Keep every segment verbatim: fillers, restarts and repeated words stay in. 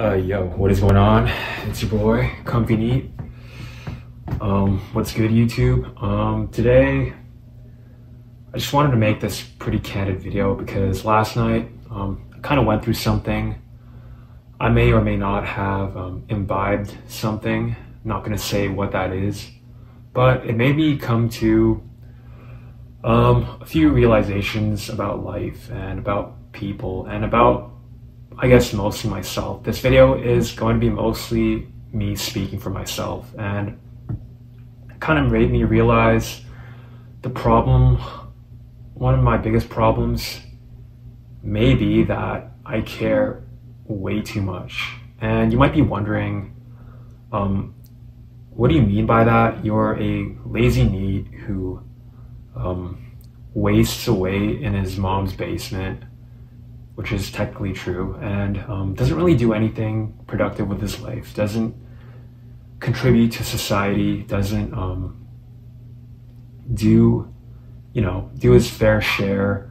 Uh, yo, what is going on? It's your boy, Comfy Neat. Um, what's good, YouTube? Um, today, I just wanted to make this pretty candid video because last night, um, I kind of went through something. I may or may not have um, imbibed something. I'm not gonna say what that is, but it made me come to um, a few realizations about life and about people and about, I guess, mostly myself. This video is going to be mostly me speaking for myself, and it kind of made me realize the problem, one of my biggest problems, may be that I care way too much. And you might be wondering, um, what do you mean by that? You're a lazy neat who um, wastes away in his mom's basement, which is technically true, and um, doesn't really do anything productive with his life, doesn't contribute to society, doesn't um, do, you know, do his fair share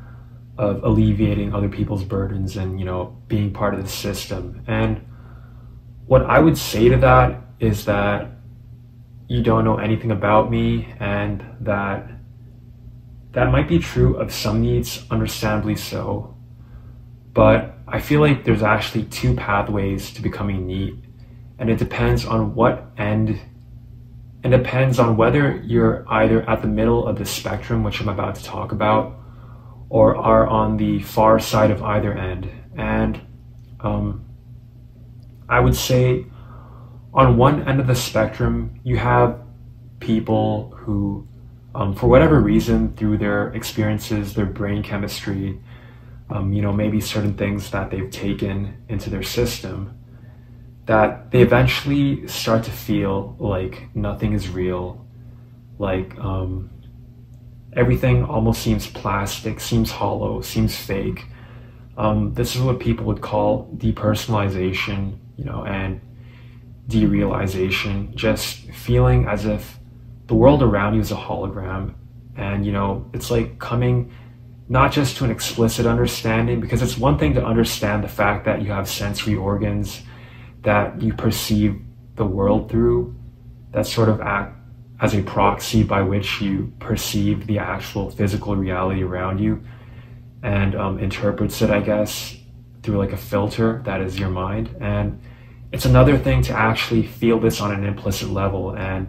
of alleviating other people's burdens and, you know, being part of the system. And what I would say to that is that you don't know anything about me, and that that might be true of some needs, understandably so. But I feel like there's actually two pathways to becoming neat, and it depends on what end, and depends on whether you're either at the middle of the spectrum, which I'm about to talk about, or are on the far side of either end. And um, I would say on one end of the spectrum, you have people who, um, for whatever reason, through their experiences, their brain chemistry, Um, you know, maybe certain things that they've taken into their system, that they eventually start to feel like nothing is real, like um, everything almost seems plastic, seems hollow, seems fake. Um, this is what people would call depersonalization, you know, and derealization, just feeling as if the world around you is a hologram. And, you know, it's like coming not just to an explicit understanding, because it's one thing to understand the fact that you have sensory organs that you perceive the world through, that sort of act as a proxy by which you perceive the actual physical reality around you, and um, interprets it, I guess, through like a filter that is your mind. And it's another thing to actually feel this on an implicit level, and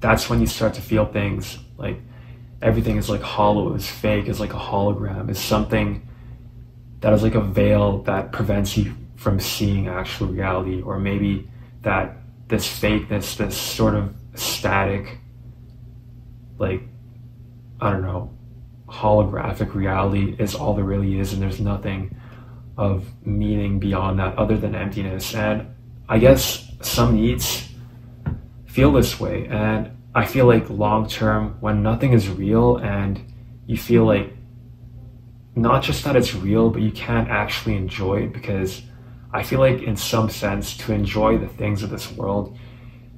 that's when you start to feel things like everything is like hollow, is fake, is like a hologram, is something that is like a veil that prevents you from seeing actual reality. Or maybe that this fakeness, this sort of static, like, I don't know, holographic reality is all there really is, and there's nothing of meaning beyond that other than emptiness. And I guess some needs feel this way, and I feel like long term, when nothing is real and you feel like not just that it's real, but you can't actually enjoy it, because I feel like in some sense to enjoy the things of this world,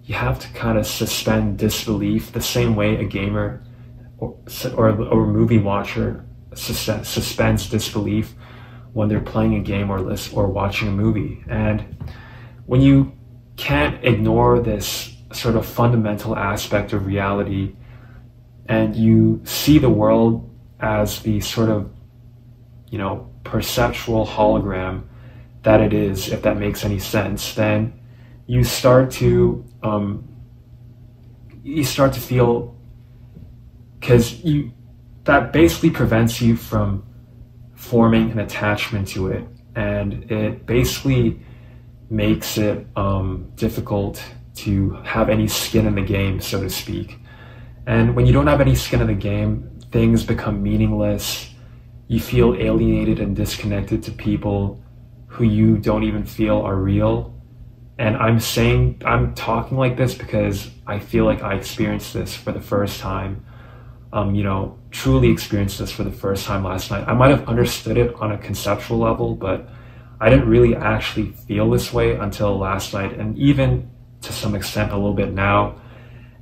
you have to kind of suspend disbelief the same way a gamer or, or, or a movie watcher sus suspends disbelief when they're playing a game or, list, or watching a movie. And when you can't ignore this sort of fundamental aspect of reality, and you see the world as the sort of, you know, perceptual hologram that it is, if that makes any sense, then you start to um, you start to feel, because you that basically prevents you from forming an attachment to it, and it basically makes it um, difficult to have any skin in the game, so to speak. And when you don't have any skin in the game, things become meaningless. You feel alienated and disconnected to people who you don't even feel are real. And I'm saying, I'm talking like this because I feel like I experienced this for the first time, um, you know, truly experienced this for the first time last night. I might have understood it on a conceptual level, but I didn't really actually feel this way until last night, and even to some extent a little bit now.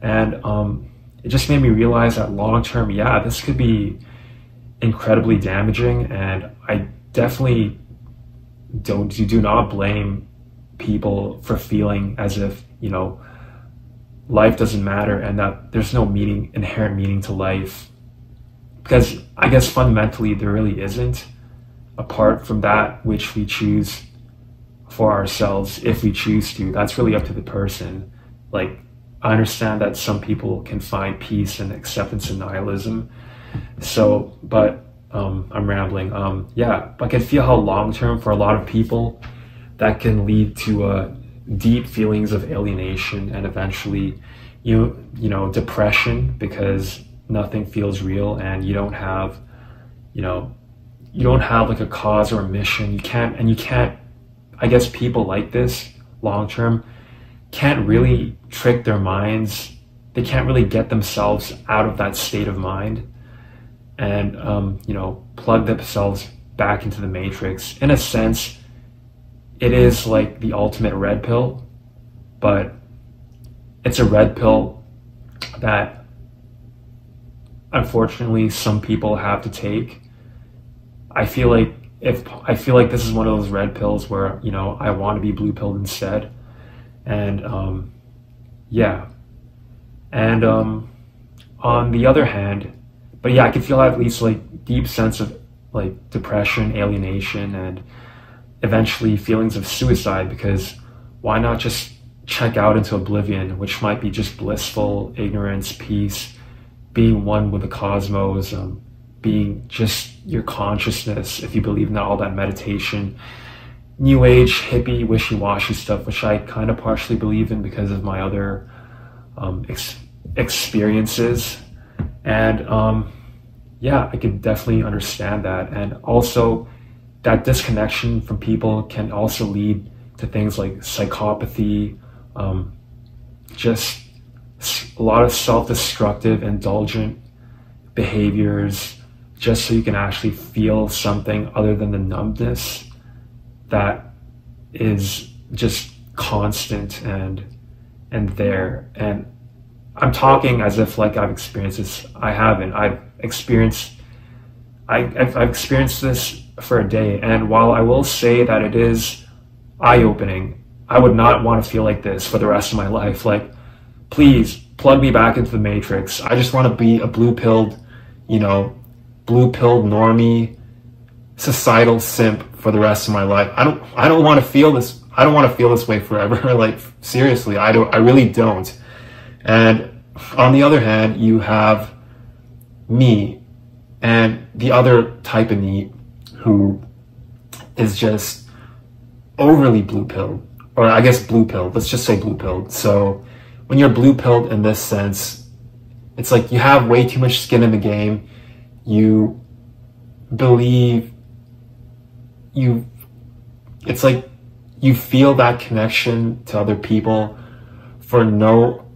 And um, it just made me realize that long term, yeah, this could be incredibly damaging, and I definitely don't you do not blame people for feeling as if, you know, life doesn't matter and that there's no meaning, inherent meaning to life, because I guess fundamentally there really isn't, apart from that which we choose for ourselves, if we choose to. That's really up to the person. Like, I understand that some people can find peace and acceptance in nihilism. So, but um, I'm rambling. Um, yeah, I can feel how long-term for a lot of people that can lead to uh, deep feelings of alienation and eventually, you know, you know, depression, because nothing feels real and you don't have, you know, you don't have like a cause or a mission. You can't, and you can't, I guess people like this long-term can't really trick their minds. They can't really get themselves out of that state of mind and, um, you know, plug themselves back into the matrix. In a sense, it is like the ultimate red pill, but it's a red pill that unfortunately some people have to take. I feel like if I feel like this is one of those red pills where, you know, I want to be blue pilled instead. And um, yeah, and um, on the other hand, but yeah, I can feel at least like deep sense of like depression, alienation, and eventually feelings of suicide, because why not just check out into oblivion, which might be just blissful ignorance, peace, being one with the cosmos, um, being just your consciousness, if you believe in all that meditation, new age, hippie, wishy-washy stuff, which I kind of partially believe in because of my other um, ex experiences. And um, yeah, I can definitely understand that. And also that disconnection from people can also lead to things like psychopathy, um, just a lot of self-destructive, indulgent behaviors, just so you can actually feel something other than the numbness that is just constant and and there. And I'm talking as if like I've experienced this. I haven't. I've experienced I, I've, I've experienced this for a day, and while I will say that it is eye-opening, I would not want to feel like this for the rest of my life. Like, please plug me back into the matrix. I just want to be a blue-pilled, you know, blue-pilled normie societal simp for the rest of my life. I don't I don't want to feel this. I don't want to feel this way forever. Like, seriously, I don't I really don't. And on the other hand, you have me and the other type of neat who is just overly blue-pilled, or I guess blue-pilled. Let's just say blue-pilled. So when you're blue-pilled in this sense, it's like you have way too much skin in the game. You believe you, it's like you feel that connection to other people for no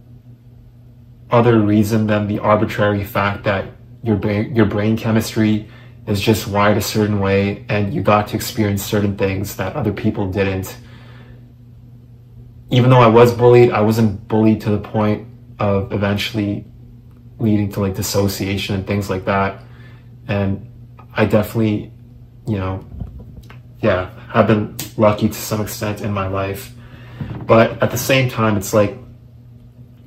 other reason than the arbitrary fact that your brain, your brain chemistry is just wired a certain way, and you got to experience certain things that other people didn't. Even though I was bullied, I wasn't bullied to the point of eventually leading to like dissociation and things like that. And I definitely, you know, yeah, I've been lucky to some extent in my life, but at the same time, it's like,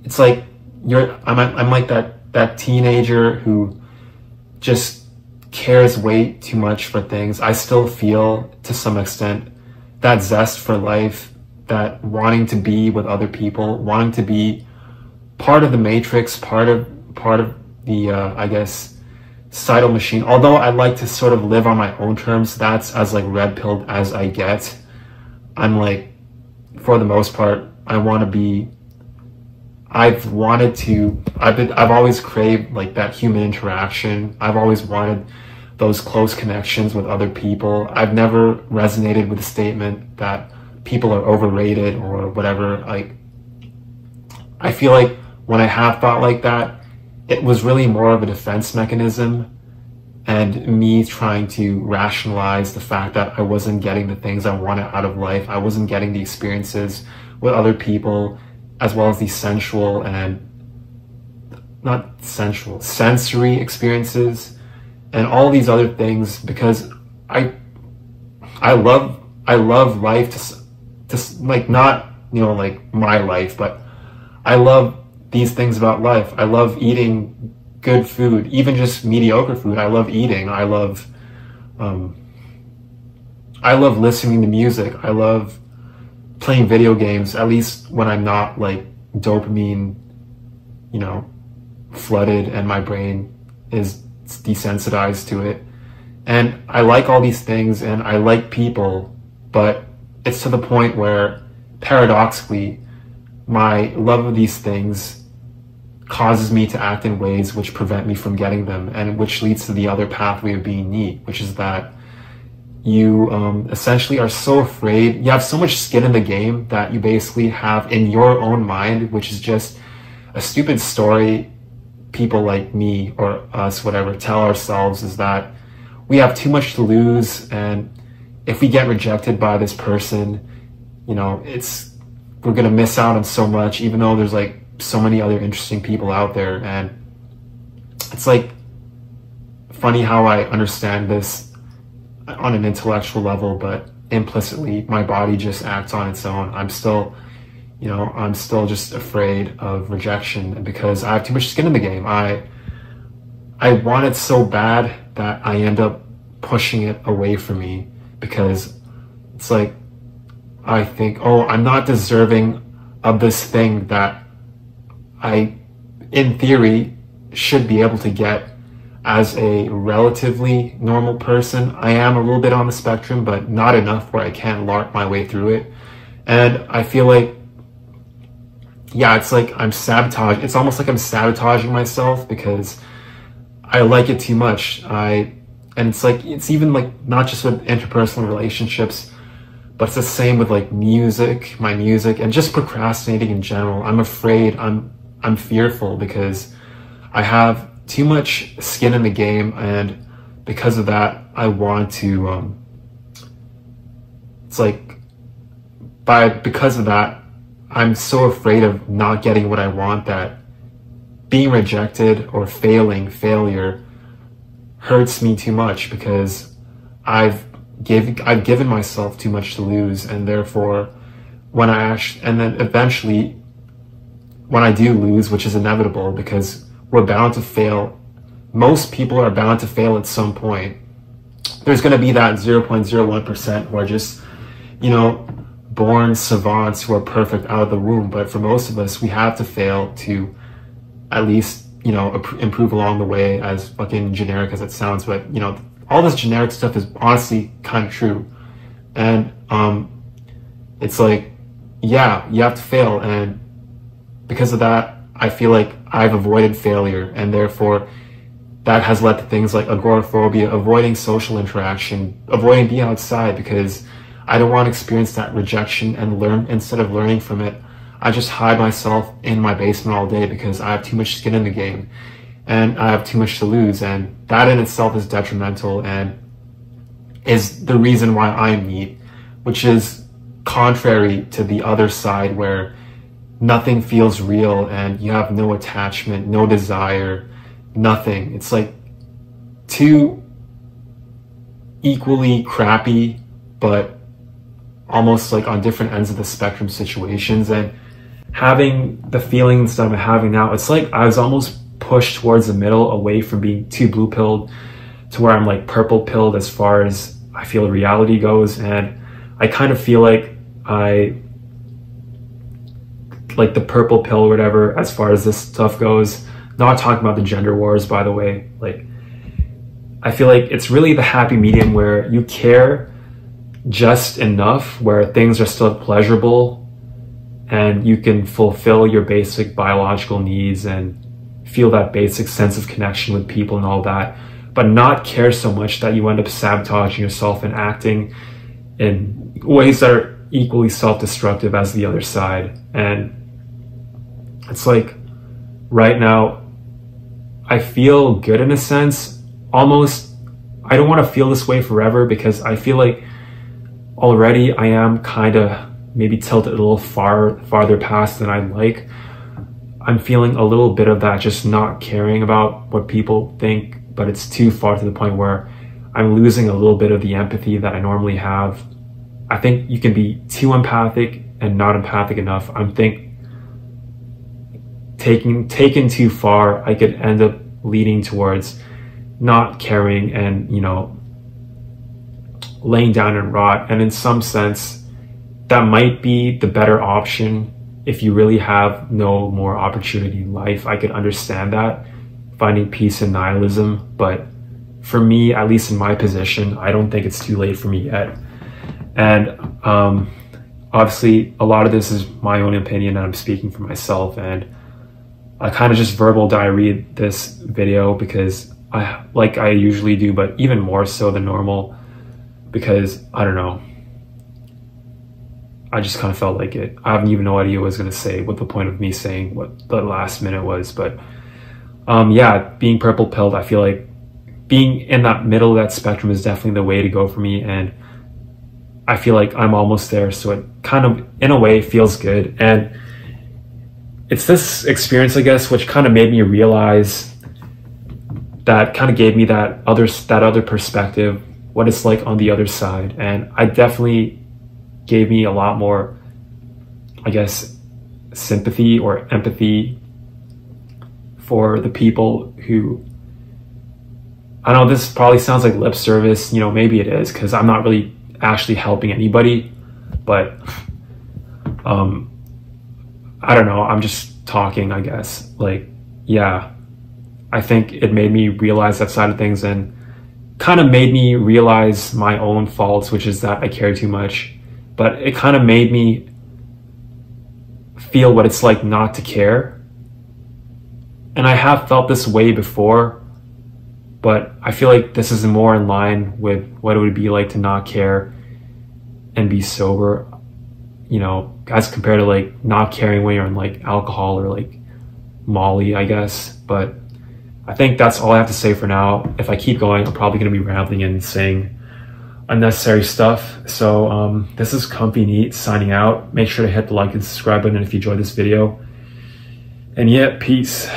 it's like you're, I'm, I'm like that, that teenager who just cares way too much for things. I still feel to some extent that zest for life, that wanting to be with other people, wanting to be part of the matrix, part of, part of the, uh, I guess, societal machine. Although I like to sort of live on my own terms, that's as like red pilled as I get. I'm like, for the most part, I want to be, I've wanted to, I've been, I've always craved like that human interaction. I've always wanted those close connections with other people. I've never resonated with the statement that people are overrated or whatever. Like, I feel like when I have thought like that, it was really more of a defense mechanism and me trying to rationalize the fact that I wasn't getting the things I wanted out of life. I wasn't getting the experiences with other people, as well as the sensual and not sensual, sensory experiences and all these other things, because I I love I love life, just, just like not, you know, like my life, but I love these things about life. I love eating good food, even just mediocre food. I love eating. I love, um, I love listening to music. I love playing video games, at least when I'm not like dopamine, you know, flooded and my brain is desensitized to it. And I like all these things and I like people, but it's to the point where paradoxically, my love of these things causes me to act in ways which prevent me from getting them, and which leads to the other pathway of being neat, which is that you um, essentially are so afraid, you have so much skin in the game that you basically have in your own mind, which is just a stupid story people like me or us, whatever, tell ourselves, is that we have too much to lose, and if we get rejected by this person, you know, it's, we're gonna miss out on so much, even though there's like so many other interesting people out there. And it's like funny how I understand this on an intellectual level, but implicitly my body just acts on its own. I'm still, you know, I'm still just afraid of rejection because I have too much skin in the game. I I want it so bad that I end up pushing it away from me because it's like, I think, oh, I'm not deserving of this thing that I, in theory, should be able to get as a relatively normal person. I am a little bit on the spectrum, but not enough where I can lark my way through it. And I feel like, yeah, it's like I'm sabotaging. It's almost like I'm sabotaging myself because I like it too much. I, and it's like, it's even like not just with interpersonal relationships, but it's the same with like music, my music, and just procrastinating in general. I'm afraid, I'm, I'm fearful because I have too much skin in the game, and because of that, I want to, um, it's like, by, because of that, I'm so afraid of not getting what I want that being rejected or failing, failure, hurts me too much because I've Give, I've given myself too much to lose, and therefore when I actually, and then eventually when I do lose, which is inevitable because we're bound to fail, most people are bound to fail at some point. There's going to be that zero point zero one percent who are just, you know, born savants who are perfect out of the womb, but for most of us, we have to fail to at least, you know, improve along the way, as fucking generic as it sounds, but you know, all this generic stuff is honestly kind of true. And um, it's like, yeah, you have to fail. And because of that, I feel like I've avoided failure. And therefore, that has led to things like agoraphobia, avoiding social interaction, avoiding being outside because I don't want to experience that rejection and learn. Instead of learning from it, I just hide myself in my basement all day because I have too much skin in the game. And I have too much to lose, and that in itself is detrimental and is the reason why I'm neat, which is contrary to the other side where nothing feels real and you have no attachment, no desire, nothing. It's like two equally crappy but almost like on different ends of the spectrum situations, and having the feelings that I'm having now, it's like I was almost push towards the middle, away from being too blue pilled to where I'm like purple pilled as far as I feel reality goes. And I kind of feel like I like the purple pill or whatever as far as this stuff goes, not talking about the gender wars, by the way. Like I feel like it's really the happy medium where you care just enough where things are still pleasurable and you can fulfill your basic biological needs and feel that basic sense of connection with people and all that, but not care so much that you end up sabotaging yourself and acting in ways that are equally self-destructive as the other side. And it's like right now I feel good in a sense. Almost I don't want to feel this way forever because I feel like already I am kind of maybe tilted a little far farther past than I like. I'm feeling a little bit of that, just not caring about what people think, but it's too far to the point where I'm losing a little bit of the empathy that I normally have. I think you can be too empathic and not empathic enough. I think taking taken too far, I could end up leading towards not caring and, you know, laying down and rot. And in some sense, that might be the better option if you really have no more opportunity in life. I could understand that, finding peace in nihilism. But for me, at least in my position, I don't think it's too late for me yet. And um, obviously, a lot of this is my own opinion, and I'm speaking for myself. And I kind of just verbal diarrhea this video because I, like I usually do, but even more so than normal, because I don't know, I just kind of felt like it. I have even no idea what I was going to say, what the point of me saying what the last minute was. But um, yeah, being purple pilled, I feel like being in that middle of that spectrum is definitely the way to go for me. And I feel like I'm almost there. So it kind of, in a way, feels good. And it's this experience, I guess, which kind of made me realize, that kind of gave me that other, that other perspective, what it's like on the other side. And I definitely gave me a lot more, I guess, sympathy or empathy for the people who, I know this probably sounds like lip service, you know, maybe it is, because I'm not really actually helping anybody, but um, I don't know, I'm just talking, I guess. Like, yeah, I think it made me realize that side of things, and kind of made me realize my own faults, which is that I care too much. But it kind of made me feel what it's like not to care. And I have felt this way before, but I feel like this is more in line with what it would be like to not care and be sober, you know, as compared to like not caring when you're on like alcohol or like Molly, I guess. But I think that's all I have to say for now. If I keep going, I'm probably going to be rambling and saying unnecessary stuff. So um this is Comfy Neat signing out. Make sure to hit the like and subscribe button if you enjoyed this video, and yeah, peace.